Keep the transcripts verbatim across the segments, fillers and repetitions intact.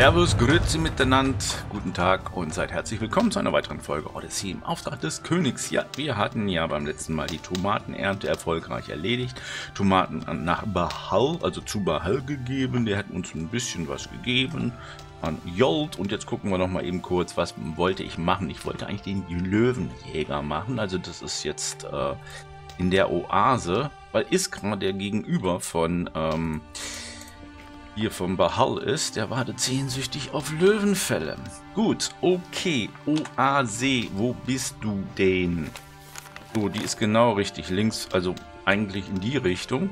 Servus, Grüezi miteinander, guten Tag und seid herzlich willkommen zu einer weiteren Folge Odyssee im Auftrag des Königs. Ja, wir hatten ja beim letzten Mal die Tomatenernte erfolgreich erledigt, Tomaten nach Bahal, also zu Bahal gegeben, der hat uns ein bisschen was gegeben an Jolt. Und jetzt gucken wir noch mal eben kurz, was wollte ich machen. Ich wollte eigentlich den Löwenjäger machen, also das ist jetzt äh, in der Oase, weil Iskra, der gegenüber von... Ähm, hier vom Bahal ist, der wartet sehnsüchtig auf Löwenfälle. Gut, okay, Oase, wo bist du denn? So, die ist genau richtig, links, also eigentlich in die Richtung.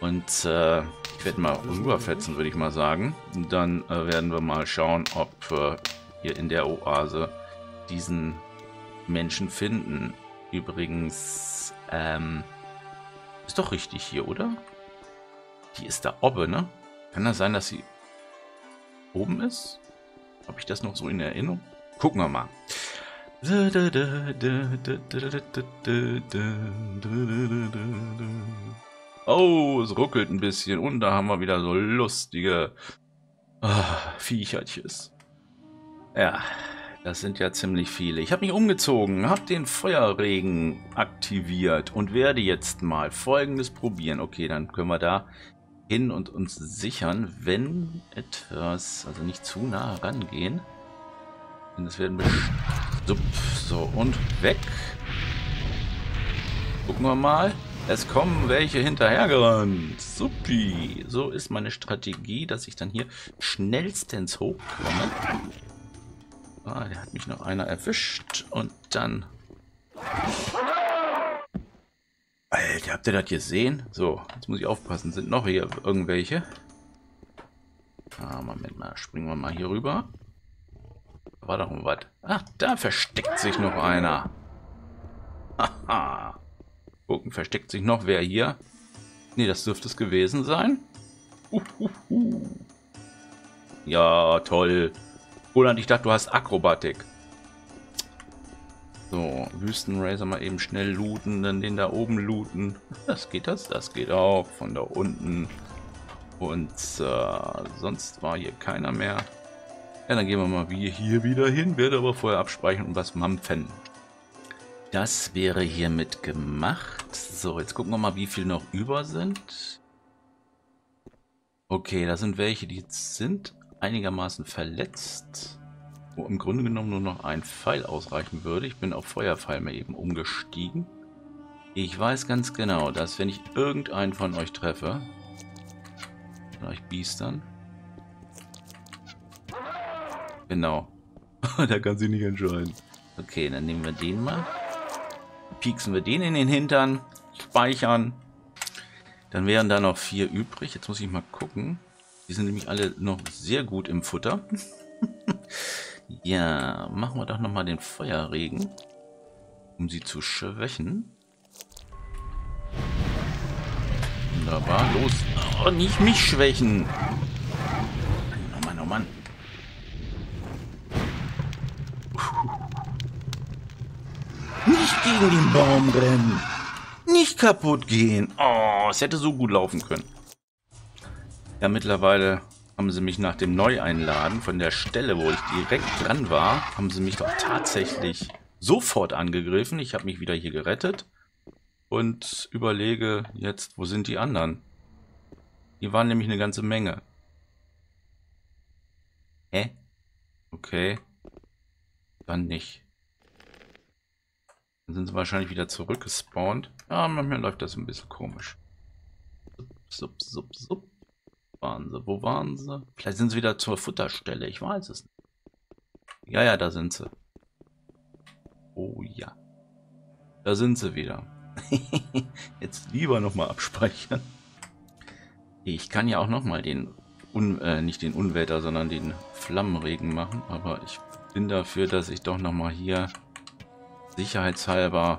Und äh, ich werde mal rüberfetzen, würde ich mal sagen. Und dann äh, werden wir mal schauen, ob wir äh, hier in der Oase diesen Menschen finden. Übrigens, ähm, ist doch richtig hier, oder? Die ist da oben, ne? Kann das sein, dass sie oben ist? Habe ich das noch so in Erinnerung? Gucken wir mal. Oh, es ruckelt ein bisschen. Und da haben wir wieder so lustige ah, Viechertjes. Ja, das sind ja ziemlich viele. Ich habe mich umgezogen, habe den Feuerregen aktiviert und werde jetzt mal Folgendes probieren. Okay, dann können wir da... hin und uns sichern, wenn etwas, also nicht zu nah rangehen, denn es werden so, so und weg. Gucken wir mal, es kommen welche hinterhergerannt. Supi, so ist meine Strategie, dass ich dann hier schnellstens hochkomme. Ah, der hat mich noch einer erwischt und dann. Alter, habt ihr das gesehen? So, jetzt muss ich aufpassen. Sind noch hier irgendwelche? Ah, Moment mal. Springen wir mal hier rüber. Da war doch um was. Ach, da versteckt sich noch einer. Haha. Gucken, versteckt sich noch wer hier? Nee, das dürfte es gewesen sein. Uhuhu. Ja, toll. Roland, ich dachte, du hast Akrobatik. So, Wüstenracer mal eben schnell looten, dann den da oben looten. Das geht das, das geht auch von da unten. Und äh, sonst war hier keiner mehr. Ja, dann gehen wir mal wie hier wieder hin, werde aber vorher abspeichern und was mampfen. Das wäre hiermit gemacht. So, jetzt gucken wir mal, wie viel noch über sind. Okay, da sind welche, die sind einigermaßen verletzt. Wo im Grunde genommen nur noch ein Pfeil ausreichen würde. Ich bin auf Feuerpfeil mal eben umgestiegen. Ich weiß ganz genau, dass wenn ich irgendeinen von euch treffe, vielleicht Biestern. Genau. Da kann sie nicht entscheiden. Okay, dann nehmen wir den mal. Pieksen wir den in den Hintern. Speichern. Dann wären da noch vier übrig. Jetzt muss ich mal gucken. Die sind nämlich alle noch sehr gut im Futter. Ja, machen wir doch nochmal den Feuerregen, um sie zu schwächen. Wunderbar, los. Oh, nicht mich schwächen. Oh Mann, oh Mann. Nicht gegen den Baum rennen. Nicht kaputt gehen. Oh, es hätte so gut laufen können. Ja, mittlerweile... haben sie mich nach dem Neueinladen von der Stelle, wo ich direkt dran war, haben sie mich doch tatsächlich sofort angegriffen. Ich habe mich wieder hier gerettet und überlege jetzt, wo sind die anderen? Hier waren nämlich eine ganze Menge. Hä? Okay. Dann nicht. Dann sind sie wahrscheinlich wieder zurückgespawnt. Ja, manchmal läuft das ein bisschen komisch. Sup, sup, sup, sup. Waren sie? Wo waren sie? Vielleicht sind sie wieder zur Futterstelle. Ich weiß es nicht. Ja, ja, da sind sie. Oh ja. Da sind sie wieder. Jetzt lieber nochmal abspeichern. Ich kann ja auch nochmal den, Un äh, nicht den Unwetter, sondern den Flammenregen machen. Aber ich bin dafür, dass ich doch nochmal hier sicherheitshalber...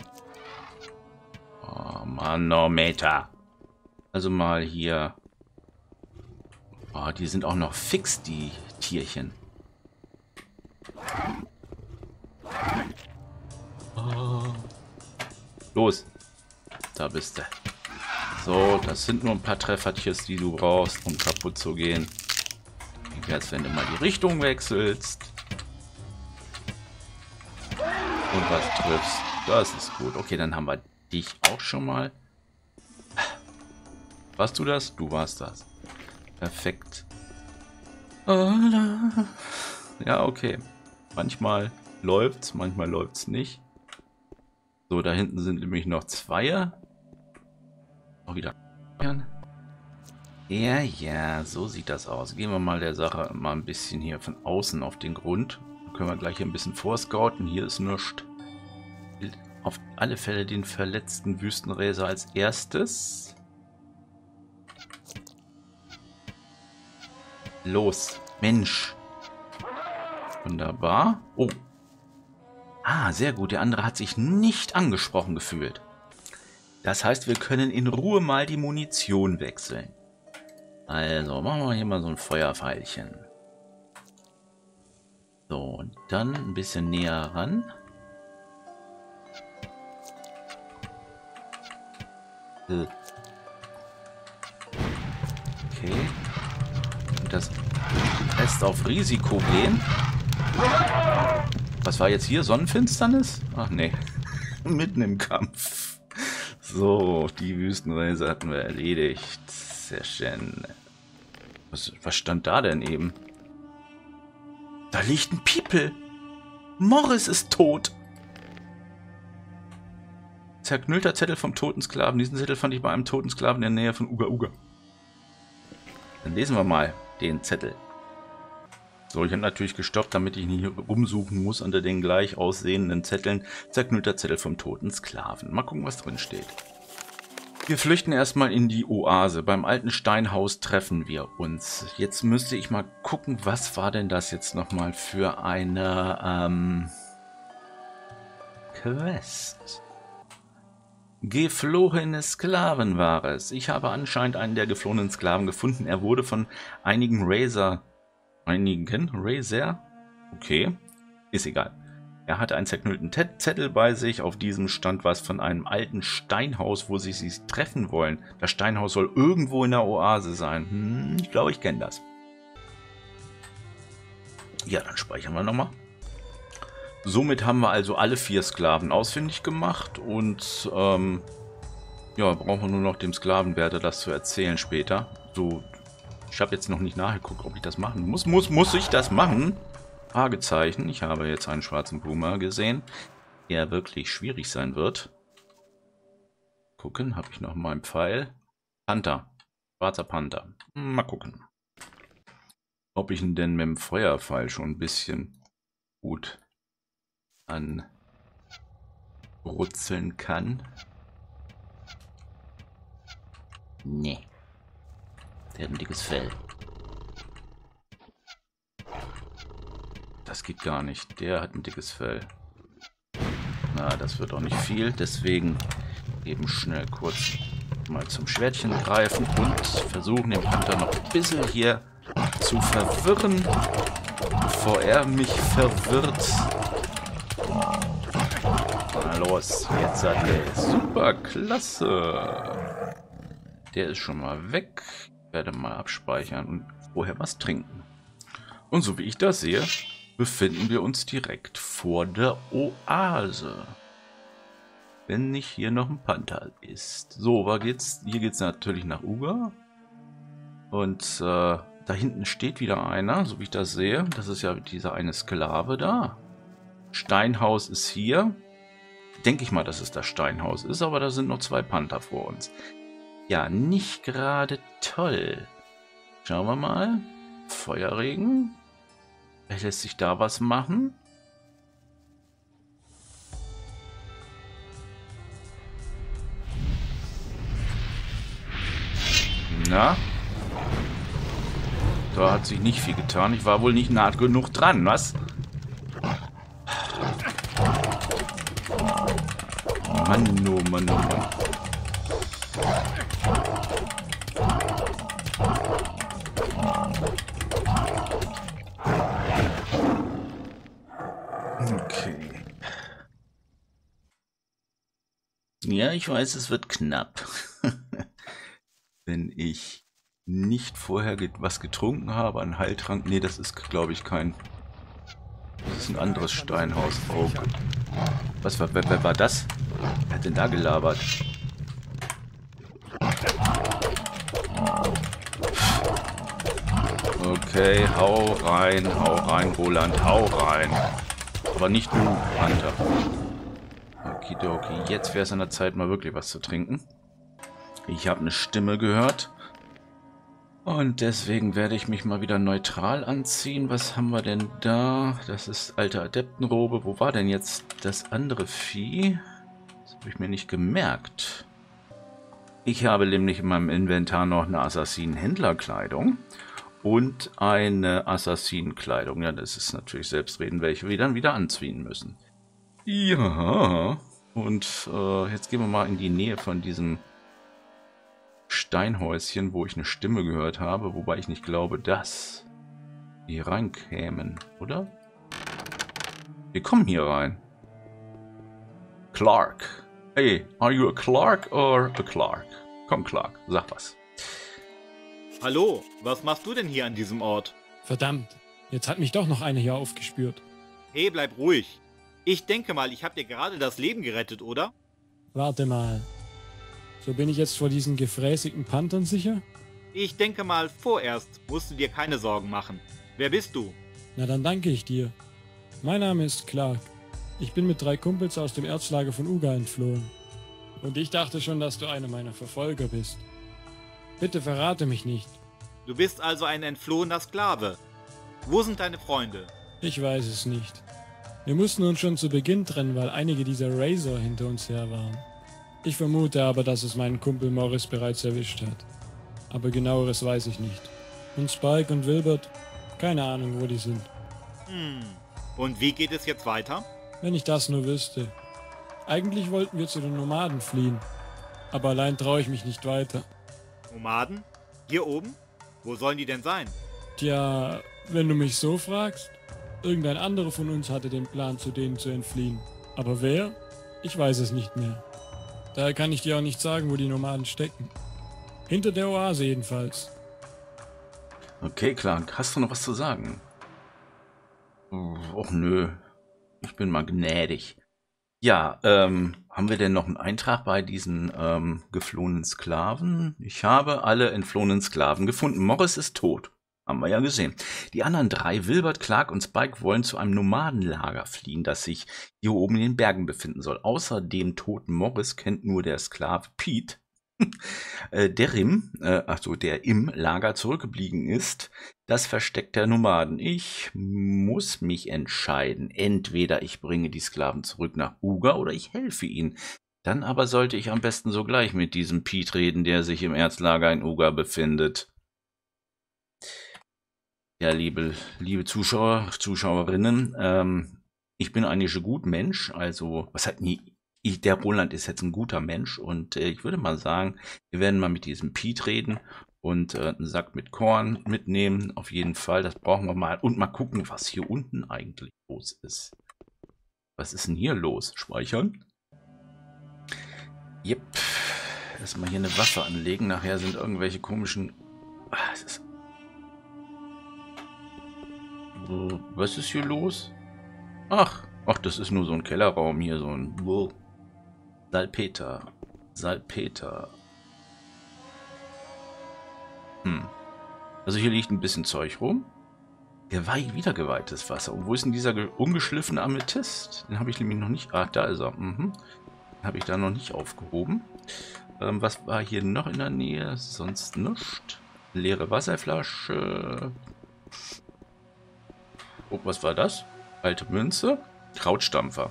Oh, Manometer. Also mal hier... Oh, die sind auch noch fix, die Tierchen. Oh. Los. Da bist du. So, das sind nur ein paar Treffertjes, die du brauchst, um kaputt zu gehen. Ich als wenn du mal die Richtung wechselst. Und was triffst. Das ist gut. Okay, dann haben wir dich auch schon mal. Warst du das? Du warst das. Perfekt. Ja, okay. Manchmal läuft's, manchmal läuft's nicht. So, da hinten sind nämlich noch Zweier. Auch wieder. Ja, ja, so sieht das aus. Gehen wir mal der Sache mal ein bisschen hier von außen auf den Grund. Dann können wir gleich hier ein bisschen vorscouten. Hier ist nichts. Auf alle Fälle den verletzten Wüstenräser als erstes. Los, Mensch. Wunderbar. Oh. Ah, sehr gut. Der andere hat sich nicht angesprochen gefühlt. Das heißt, wir können in Ruhe mal die Munition wechseln. Also, machen wir hier mal so ein Feuerpfeilchen. So, und dann ein bisschen näher ran. Okay. Und das lässt auf Risiko gehen. Was war jetzt hier? Sonnenfinsternis? Ach nee. Mitten im Kampf. So, die Wüstenreise hatten wir erledigt. Sehr schön. Was, was stand da denn eben? Da liegt ein People. Morris ist tot. Zerknüllter Zettel vom toten Sklaven. Diesen Zettel fand ich bei einem toten Sklaven in der Nähe von Uga Uga. Dann lesen wir mal den Zettel. So, ich habe natürlich gestoppt, damit ich nicht rumsuchen muss unter den gleich aussehenden Zetteln. Zerknüllter Zettel vom toten Sklaven. Mal gucken, was drin steht. Wir flüchten erstmal in die Oase. Beim alten Steinhaus treffen wir uns. Jetzt müsste ich mal gucken, was war denn das jetzt nochmal für eine ähm, Quest? Geflohene Sklaven war es. Ich habe anscheinend einen der geflohenen Sklaven gefunden. Er wurde von einigen Razor... Einigen Razor? Okay, ist egal. Er hatte einen zerknüllten Zettel bei sich. Auf diesem stand was von einem alten Steinhaus, wo sie sich treffen wollen. Das Steinhaus soll irgendwo in der Oase sein. Hm, ich glaube, ich kenne das. Ja, dann speichern wir nochmal. Somit haben wir also alle vier Sklaven ausfindig gemacht und ähm, ja, brauchen wir nur noch dem Sklavenwärter das zu erzählen später. So. Ich habe jetzt noch nicht nachgeguckt, ob ich das machen muss. Muss, muss ich das machen? Fragezeichen. Ich habe jetzt einen schwarzen Boomer gesehen, der wirklich schwierig sein wird. Gucken, habe ich noch mal einen Pfeil? Panther. Schwarzer Panther. Mal gucken. Ob ich ihn denn mit dem Feuerpfeil schon ein bisschen gut anrutzeln kann. Nee. Der hat ein dickes Fell. Das geht gar nicht. Der hat ein dickes Fell. Na, das wird auch nicht viel. Deswegen eben schnell kurz mal zum Schwertchen greifen und versuchen, den Panther noch ein bisschen hier zu verwirren, bevor er mich verwirrt. Na los, jetzt seid ihr. Super, klasse. Der ist schon mal weg. Werde mal abspeichern und vorher was trinken. Und so wie ich das sehe, befinden wir uns direkt vor der Oase. Wenn nicht hier noch ein Panther ist. So, war geht's? Hier geht's natürlich nach Uga. Und äh, da hinten steht wieder einer, so wie ich das sehe. Das ist ja dieser eine Sklave da. Steinhaus ist hier. Denke ich mal, dass es das Steinhaus ist, aber da sind noch zwei Panther vor uns. Ja, nicht gerade toll. Schauen wir mal. Feuerregen. Vielleicht lässt sich da was machen. Na? Da hat sich nicht viel getan. Ich war wohl nicht nah genug dran, was? Mann, oh Mann, oh Mann. Ja, ich weiß, es wird knapp, wenn ich nicht vorher was getrunken habe, einen Heiltrank. Ne, das ist, glaube ich, kein... Das ist ein anderes Steinhaus. Oh, okay. Was war, wer, wer war das? Wer hat denn da gelabert? Okay, hau rein, hau rein, Roland, hau rein. Aber nicht du, Hunter. Okidoki, jetzt wäre es an der Zeit, mal wirklich was zu trinken. Ich habe eine Stimme gehört. Und deswegen werde ich mich mal wieder neutral anziehen. Was haben wir denn da? Das ist alte Adeptenrobe. Wo war denn jetzt das andere Vieh? Das habe ich mir nicht gemerkt. Ich habe nämlich in meinem Inventar noch eine Assassinen-Händlerkleidung und eine Assassinenkleidung. Ja, das ist natürlich selbstredend, welche wir dann wieder anziehen müssen. Ja, und äh, jetzt gehen wir mal in die Nähe von diesem Steinhäuschen, wo ich eine Stimme gehört habe, wobei ich nicht glaube, dass die reinkämen, oder? Wir kommen hier rein. Clark. Hey, are you a Clark or a Clark? Komm, Clark, sag was. Hallo, was machst du denn hier an diesem Ort? Verdammt, jetzt hat mich doch noch einer hier aufgespürt. Hey, bleib ruhig. Ich denke mal, ich habe dir gerade das Leben gerettet, oder? Warte mal. So bin ich jetzt vor diesen gefräßigen Panthern sicher? Ich denke mal, vorerst musst du dir keine Sorgen machen. Wer bist du? Na dann danke ich dir. Mein Name ist Clark. Ich bin mit drei Kumpels aus dem Erzlager von Uga entflohen. Und ich dachte schon, dass du einer meiner Verfolger bist. Bitte verrate mich nicht. Du bist also ein entflohener Sklave. Wo sind deine Freunde? Ich weiß es nicht. Wir mussten uns schon zu Beginn trennen, weil einige dieser Razor hinter uns her waren. Ich vermute aber, dass es meinen Kumpel Morris bereits erwischt hat. Aber genaueres weiß ich nicht. Und Spike und Wilbert, keine Ahnung, wo die sind. Hm. Und wie geht es jetzt weiter? Wenn ich das nur wüsste. Eigentlich wollten wir zu den Nomaden fliehen. Aber allein traue ich mich nicht weiter. Nomaden? Hier oben? Wo sollen die denn sein? Tja, wenn du mich so fragst. Irgendein anderer von uns hatte den Plan, zu denen zu entfliehen. Aber wer? Ich weiß es nicht mehr. Daher kann ich dir auch nicht sagen, wo die Nomaden stecken. Hinter der Oase jedenfalls. Okay, Clark, hast du noch was zu sagen? Och nö, ich bin mal gnädig. Ja, ähm, haben wir denn noch einen Eintrag bei diesen ähm, geflohenen Sklaven? Ich habe alle entflohenen Sklaven gefunden. Morris ist tot. Haben wir ja gesehen. Die anderen drei, Wilbert, Clark und Spike, wollen zu einem Nomadenlager fliehen, das sich hier oben in den Bergen befinden soll. Außer dem toten Morris kennt nur der Sklave Pete, äh, der, im, äh, also der im Lager zurückgeblieben ist, das Versteck der Nomaden. Ich muss mich entscheiden. Entweder ich bringe die Sklaven zurück nach Uga oder ich helfe ihnen. Dann aber sollte ich am besten sogleich mit diesem Pete reden, der sich im Erzlager in Uga befindet. Ja, liebe, liebe Zuschauer, Zuschauerinnen, ähm, ich bin eigentlich ein guter Mensch, also, was hat nie, ich, der Roland ist jetzt ein guter Mensch und äh, ich würde mal sagen, wir werden mal mit diesem Pete reden und äh, einen Sack mit Korn mitnehmen, auf jeden Fall, das brauchen wir mal und mal gucken, was hier unten eigentlich los ist. Was ist denn hier los? Speichern? Jep, erstmal hier eine Waffe anlegen, nachher sind irgendwelche komischen, ah, es ist was ist hier los? Ach, ach, das ist nur so ein Kellerraum hier, so ein Buh. Salpeter, Salpeter. Hm. Also hier liegt ein bisschen Zeug rum. Geweih, wieder geweihtes Wasser. Und wo ist denn dieser ungeschliffene Amethyst? Den habe ich nämlich noch nicht. Ah, da ist er. Mhm. Den habe ich da noch nicht aufgehoben. Ähm, was war hier noch in der Nähe? Sonst nichts. Leere Wasserflasche. Oh, was war das? Alte Münze? Krautstampfer.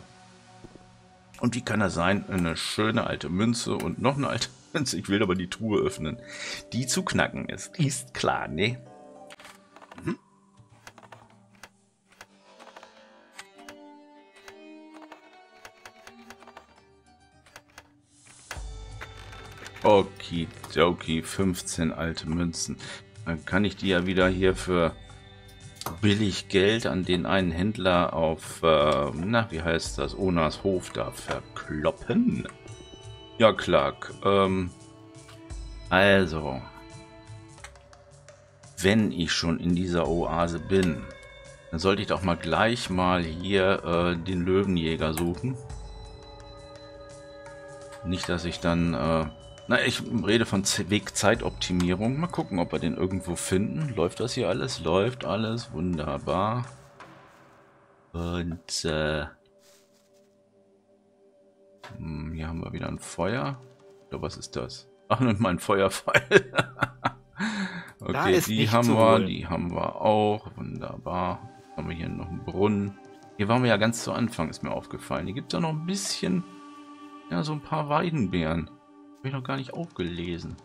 Und wie kann das sein? Eine schöne alte Münze und noch eine alte Münze. Ich will aber die Truhe öffnen. Die zu knacken ist. Ist klar, ne? Hm? Okay, okay, fünfzehn alte Münzen. Dann kann ich die ja wieder hier für... billig Geld an den einen Händler auf, äh, na, wie heißt das, Onas Hof da verkloppen. Ja, Clark, ähm, also, wenn ich schon in dieser Oase bin, dann sollte ich doch mal gleich mal hier äh, den Löwenjäger suchen. Nicht, dass ich dann... Äh, na, ich rede von Wegzeitoptimierung. Mal gucken, ob wir den irgendwo finden. Läuft das hier alles? Läuft alles. Wunderbar. Und... Äh, hier haben wir wieder ein Feuer. Oder was ist das? Ach, nimm mal einen Feuerpfeil. Okay, die haben wir, die haben wir auch. Wunderbar. Jetzt haben wir hier noch einen Brunnen. Hier waren wir ja ganz zu Anfang, ist mir aufgefallen. Hier gibt es ja noch ein bisschen, ja, so ein paar Weidenbeeren. Habe ich noch gar nicht aufgelesen.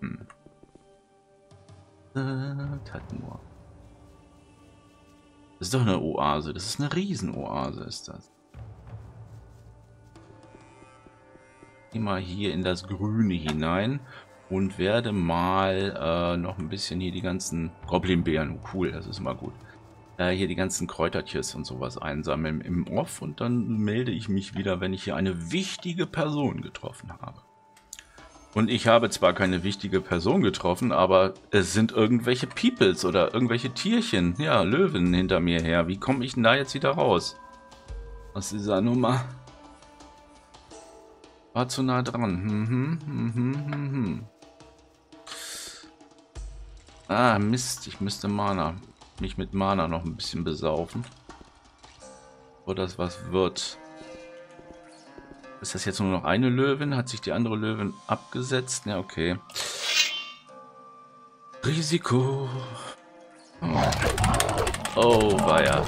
Hm. Das hat nur. Das ist doch eine Oase. Das ist eine Riesenoase, ist das. Geh mal hier in das Grüne hinein und werde mal äh, noch ein bisschen hier die ganzen Goblinbeeren, cool, das ist immer gut, äh, hier die ganzen Kräutertjes und sowas einsammeln im Off und dann melde ich mich wieder, wenn ich hier eine wichtige Person getroffen habe. Und ich habe zwar keine wichtige Person getroffen, aber es sind irgendwelche Peoples oder irgendwelche Tierchen, ja, Löwen hinter mir her. Wie komme ich denn da jetzt wieder raus? Aus dieser Nummer... War zu nah dran. Hm, hm, hm, hm, hm. Ah, Mist. Ich müsste Mana. Mich mit Mana noch ein bisschen besaufen. Wo das was wird. Ist das jetzt nur noch eine Löwin? Hat sich die andere Löwin abgesetzt? Ja, okay. Risiko. Oh, oh weia.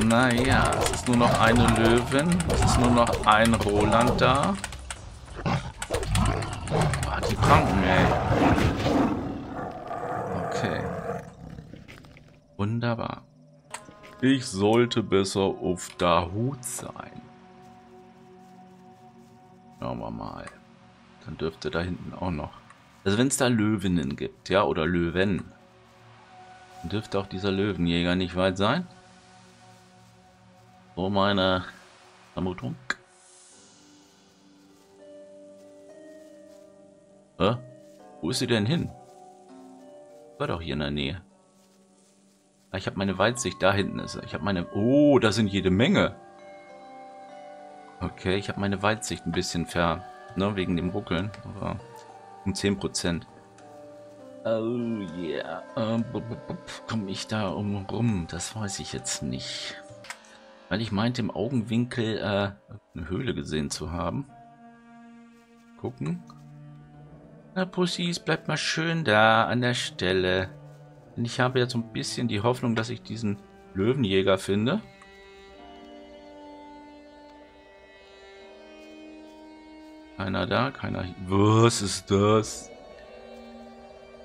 Naja, es ist nur noch eine Löwin. Es ist nur noch ein Roland da. Ah, die Kranken, ey. Okay. Wunderbar. Ich sollte besser auf der Hut sein. Schauen wir mal. Dann dürfte da hinten auch noch. Also wenn es da Löwinnen gibt, ja, oder Löwen, dann dürfte auch dieser Löwenjäger nicht weit sein. Oh, meine Vermutung. Hä? Wo ist sie denn hin? War doch hier in der Nähe. Ich habe meine Weitsicht. Da hinten ist er. Ich habe meine... Oh, da sind jede Menge. Okay, ich habe meine Weitsicht ein bisschen ver... Ne, wegen dem Ruckeln. Aber um zehn Prozent. Oh, yeah. Komme ich da um rum? Das weiß ich jetzt nicht. Weil ich meinte, im Augenwinkel äh, eine Höhle gesehen zu haben. Gucken. Na, Pussys, bleibt mal schön da an der Stelle. Denn ich habe jetzt so ein bisschen die Hoffnung, dass ich diesen Löwenjäger finde. Keiner da, keiner hier. Was ist das?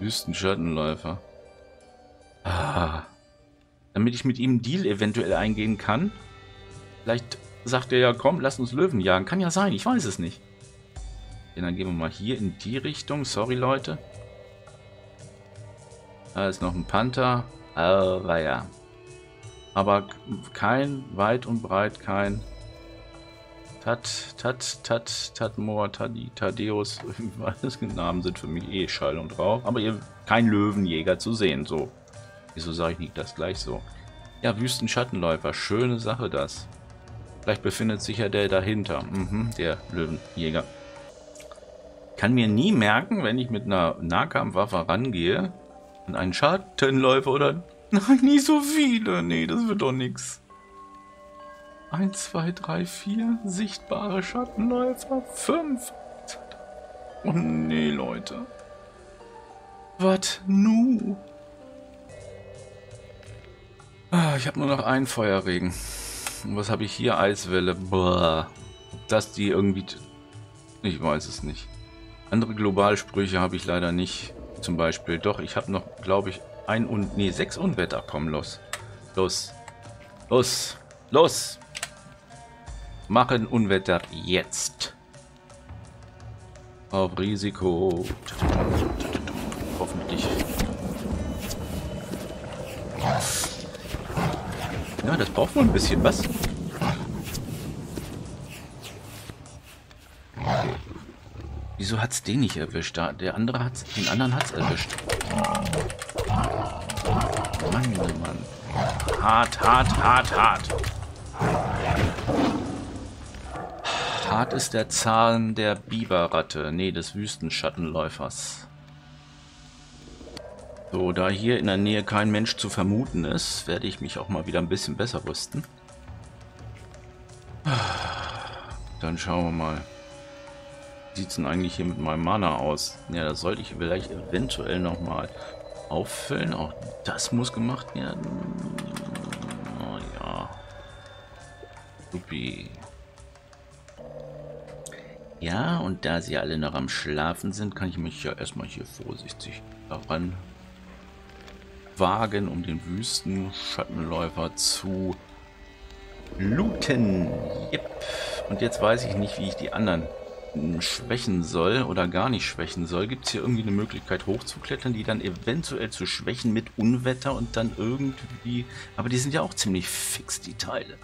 Wüstenschattenläufer. Ah. Damit ich mit ihm einen Deal eventuell eingehen kann. Vielleicht sagt er ja, komm, lass uns Löwen jagen. Kann ja sein, ich weiß es nicht. Okay, dann gehen wir mal hier in die Richtung. Sorry, Leute. Da ist noch ein Panther. Oh, weia. Aber kein, weit und breit kein. Tat, tat, tat, Tatmoor, Tadi, Tadeus. Die Namen sind für mich eh Schall und Rauch. Aber ihr, kein Löwenjäger zu sehen, so. Wieso sage ich nicht das gleich so? Ja, Wüstenschattenläufer. Schöne Sache, das. Vielleicht befindet sich ja der dahinter. Mhm, der Löwenjäger. Kann mir nie merken, wenn ich mit einer Nahkampfwaffe rangehe und einen Schattenläufer oder... Nein, nicht so viele. Nee, das wird doch nichts. Eins, zwei, drei, vier sichtbare Schattenläufer. Fünf. Oh, nee, Leute. Was nu? Ich habe nur noch einen Feuerregen. Und was habe ich hier? Eiswelle. Boah. Ob das die irgendwie... Ich weiß es nicht. Andere Globalsprüche habe ich leider nicht. Zum Beispiel. Doch, ich habe noch, glaube ich, ein und... Nee, sechs Unwetter. Komm, los. Los. Los. Los. Machen Unwetter jetzt. Auf Risiko. Hoffentlich. Ja, das braucht wohl ein bisschen was. Wieso hat's den nicht erwischt? Der andere hat's, den anderen hat's erwischt. Mann, Mann. Hart, hart, hart, hart. Hart ist der Zahn der Biberratte. Nee, des Wüstenschattenläufers. So, da hier in der Nähe kein Mensch zu vermuten ist, werde ich mich auch mal wieder ein bisschen besser rüsten. Dann schauen wir mal. Wie sieht es denn eigentlich hier mit meinem Mana aus? Ja, das sollte ich vielleicht eventuell nochmal auffüllen. Auch das muss gemacht werden. Oh ja. Supi. Ja, und da sie alle noch am Schlafen sind, kann ich mich ja erstmal hier vorsichtig daran wagen, um den Wüstenschattenläufer zu looten. Yep. Und jetzt weiß ich nicht, wie ich die anderen schwächen soll oder gar nicht schwächen soll. Gibt es hier irgendwie eine Möglichkeit hochzuklettern, die dann eventuell zu schwächen mit Unwetter und dann irgendwie... Aber die sind ja auch ziemlich fix, die Teile.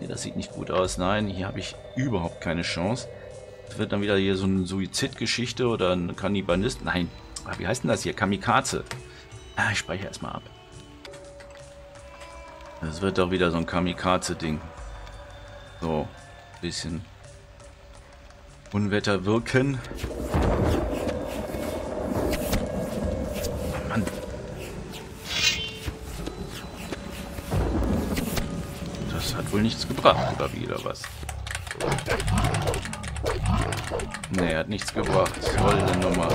Nee, das sieht nicht gut aus. Nein, hier habe ich überhaupt keine Chance. Das wird dann wieder hier so eine Suizidgeschichte oder ein Kannibalist. Nein, wie heißt denn das hier? Kamikaze. Ah, ich speichere erstmal ab. Das wird doch wieder so ein Kamikaze-Ding. So, ein bisschen... Unwetter wirken. Mann. Das hat wohl nichts gebracht, oder wieder was? Nee, hat nichts gebracht. Tolle Nummer.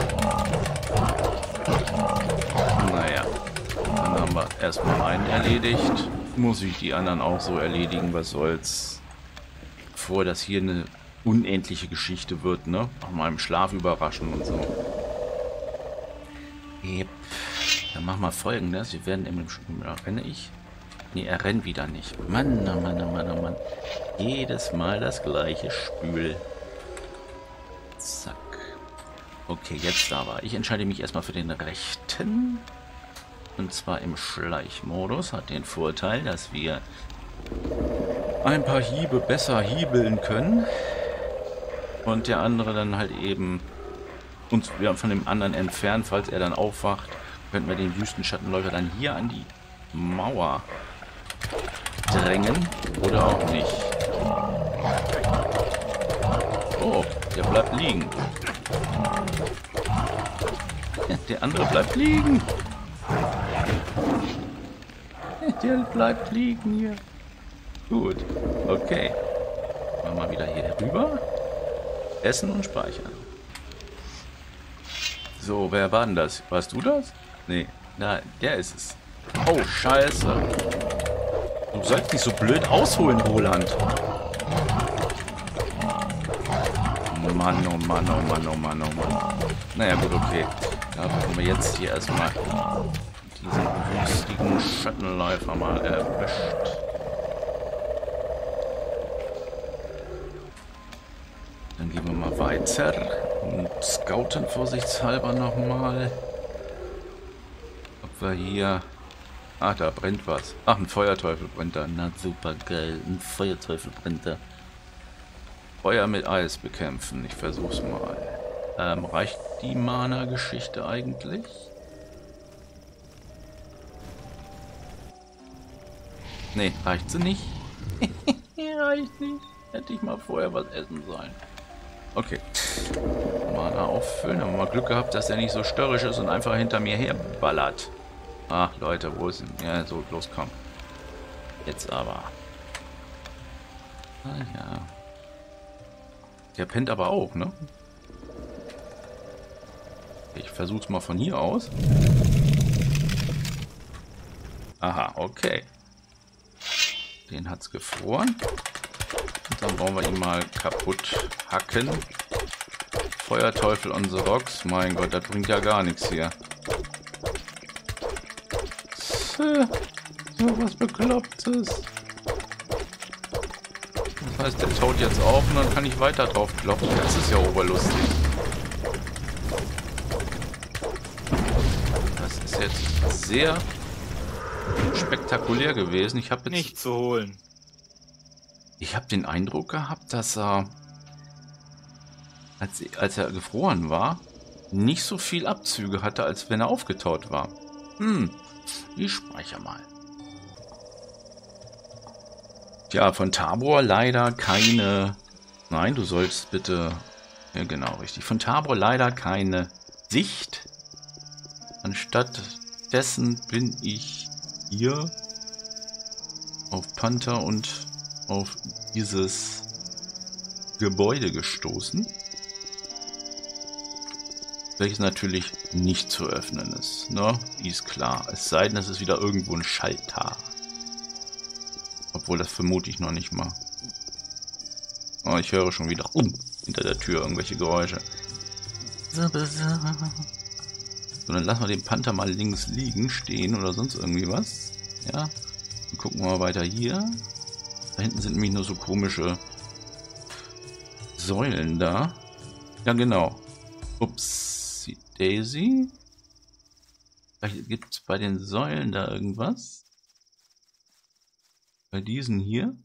Naja. Dann haben wir erstmal einen erledigt. Muss ich die anderen auch so erledigen, was soll's. Bevor das hier eine unendliche Geschichte wird, ne? Nach meinem Schlaf überraschen und so. Yep. Dann machen wir Folgendes. Wir werden im... Renne ich? Ne, er rennt wieder nicht. Mann, oh Mann, oh Mann, oh Mann. Jedes Mal das gleiche Spül. Zack. Okay, jetzt aber. Ich entscheide mich erstmal für den rechten. Und zwar im Schleichmodus. Hat den Vorteil, dass wir ein paar Hiebe besser hiebeln können. Und der andere dann halt eben uns von dem anderen entfernen, falls er dann aufwacht, könnten wir den Wüstenschattenläufer dann hier an die Mauer drängen. Oder auch nicht. Oh, der bleibt liegen. Der andere bleibt liegen. Der bleibt liegen hier. Gut, okay. Machen wir mal wieder hier rüber. Essen und speichern. So, wer war denn das? Warst du das? Nee, nein, der ist es. Oh, scheiße. Du sollst nicht so blöd ausholen, Roland. Mann, oh Mann, oh Mann, oh Mann, oh Mann. Naja, gut, okay. Da brauchen wir jetzt hier erstmal diesen lustigen Schattenläufer mal erwischt. Dann gehen wir mal weiter und scouten vorsichtshalber nochmal. Ob wir hier... Ah, da brennt was. Ach, ein Feuerteufel brennt da. Na, super geil. Ein Feuerteufel brennt da. Feuer mit Eis bekämpfen. Ich versuch's mal. Ähm, reicht die Mana-Geschichte eigentlich? Nee, reicht sie nicht? Reicht nicht. Hätte ich mal vorher was essen sollen. Okay. Mana auffüllen. Haben wir mal Glück gehabt, dass der nicht so störrisch ist und einfach hinter mir herballert. Ach, Leute, wo ist denn? Ja, so, bloß komm. Jetzt aber. Ah ja. Der pennt aber auch, ne? Ich versuch's mal von hier aus. Aha, okay. Den hat's gefroren. Und dann wollen wir ihn mal kaputt hacken. Feuerteufel on the rocks. Mein Gott, das bringt ja gar nichts hier. So was Beklopptes. Das heißt, der taut jetzt auf und dann kann ich weiter drauf kloppen. Das ist ja oberlustig. Das ist jetzt sehr spektakulär gewesen. Ich habe jetzt nichts zu holen. Ich habe den Eindruck gehabt, dass er als, als er gefroren war, nicht so viel Abzüge hatte, als wenn er aufgetaut war. Hm, ich speichere mal. Tja, von Tabor leider keine... Nein, du sollst bitte... Ja, genau, richtig. Von Tabor leider keine Sicht. Anstatt dessen bin ich hier auf Panther und auf dieses Gebäude gestoßen, welches natürlich nicht zu öffnen ist, ne? Ist klar. Es sei denn, es ist wieder irgendwo ein Schalter. Obwohl, das vermute ich noch nicht mal. Oh, ich höre schon wieder um hinter der Tür irgendwelche Geräusche. So, dann lassen wir den Panther mal links liegen, stehen oder sonst irgendwie was. Ja, dann gucken wir mal weiter hier. Da hinten sind nämlich nur so komische Säulen da. Ja, genau. Ups, Daisy. Vielleicht gibt es bei den Säulen da irgendwas. Bei diesen hier.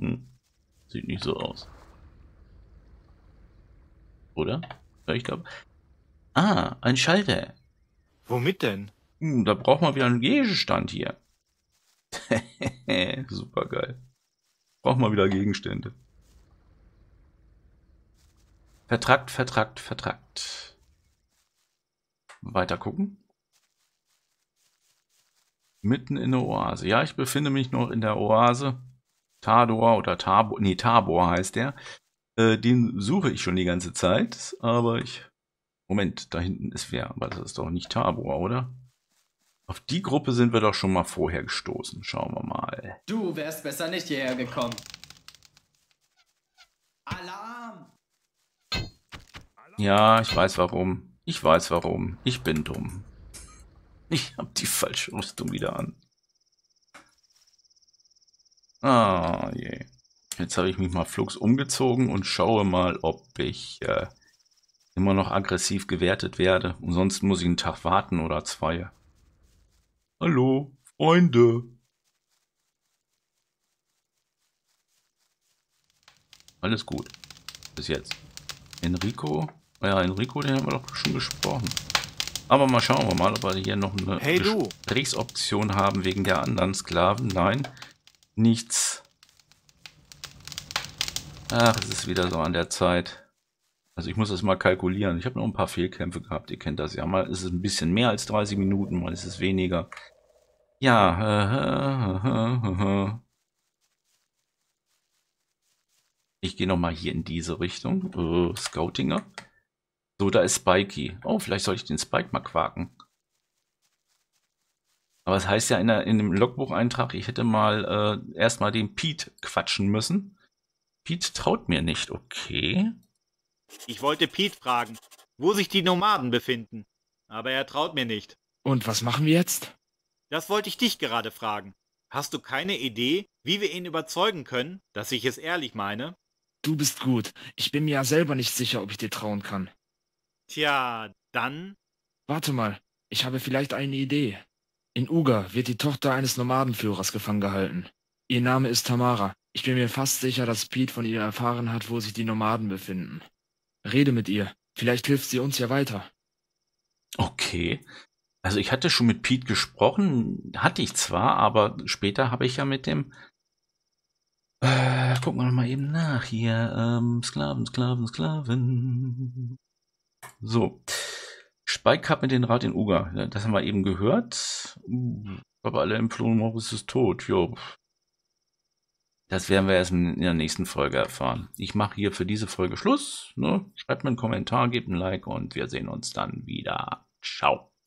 Hm. Sieht nicht so aus. Oder? Ich glaube. Ah, ein Schalter. Womit denn? Hm, da braucht man wieder einen Gegenstand hier. Super geil. Braucht man wieder Gegenstände. Vertrakt, Vertrakt, Vertrakt. Weiter gucken. Mitten in der Oase. Ja, ich befinde mich noch in der Oase. Tador oder Tabor. Nee, Tabor heißt der. Äh, den suche ich schon die ganze Zeit. Aber ich... Moment, da hinten ist wer. Aber das ist doch nicht Tabor, oder? Auf die Gruppe sind wir doch schon mal vorher gestoßen. Schauen wir mal. Du wärst besser nicht hierher gekommen. Alarm! Ja, ich weiß warum. Ich weiß warum. Ich bin dumm. Ich hab die falsche Rüstung wieder an. Ah, je. Jetzt habe ich mich mal flugs umgezogen und schaue mal, ob ich äh, immer noch aggressiv gewertet werde. Und sonst muss ich einen Tag warten oder zwei. Hallo, Freunde. Alles gut. Bis jetzt. Enrico. Ja, Enrico, den haben wir doch schon gesprochen. Aber mal schauen wir mal, ob wir hier noch eine hey, Gesprächsoption haben wegen der anderen Sklaven. Nein, nichts. Ach, es ist wieder so an der Zeit. Also ich muss das mal kalkulieren. Ich habe noch ein paar Fehlkämpfe gehabt. Ihr kennt das ja. Mal ist es ein bisschen mehr als dreißig Minuten, mal ist es weniger. Ja. Ich gehe nochmal hier in diese Richtung. Uh, Scouting up. So, da ist Spikey. Oh, vielleicht soll ich den Spike mal quaken. Aber es heißt ja in, der, in dem Logbucheintrag, ich hätte mal äh, erstmal den Pete quatschen müssen. Pete traut mir nicht, okay. Ich wollte Pete fragen, wo sich die Nomaden befinden. Aber er traut mir nicht. Und was machen wir jetzt? Das wollte ich dich gerade fragen. Hast du keine Idee, wie wir ihn überzeugen können, dass ich es ehrlich meine? Du bist gut. Ich bin mir ja selber nicht sicher, ob ich dir trauen kann. Tja, dann... Warte mal, ich habe vielleicht eine Idee. In Uga wird die Tochter eines Nomadenführers gefangen gehalten. Ihr Name ist Tamara. Ich bin mir fast sicher, dass Pete von ihr erfahren hat, wo sich die Nomaden befinden. Rede mit ihr. Vielleicht hilft sie uns ja weiter. Okay. Also ich hatte schon mit Pete gesprochen. Hatte ich zwar, aber später habe ich ja mit dem... Äh, gucken wir noch mal eben nach hier. Ähm, Sklaven, Sklaven, Sklaven... So, Spike hat mir den Rat in Uga. Das haben wir eben gehört. Aber alle empfohlen, Morris ist tot. Jo. Das werden wir erst in der nächsten Folge erfahren. Ich mache hier für diese Folge Schluss. Ne? Schreibt mir einen Kommentar, gebt ein Like und wir sehen uns dann wieder. Ciao.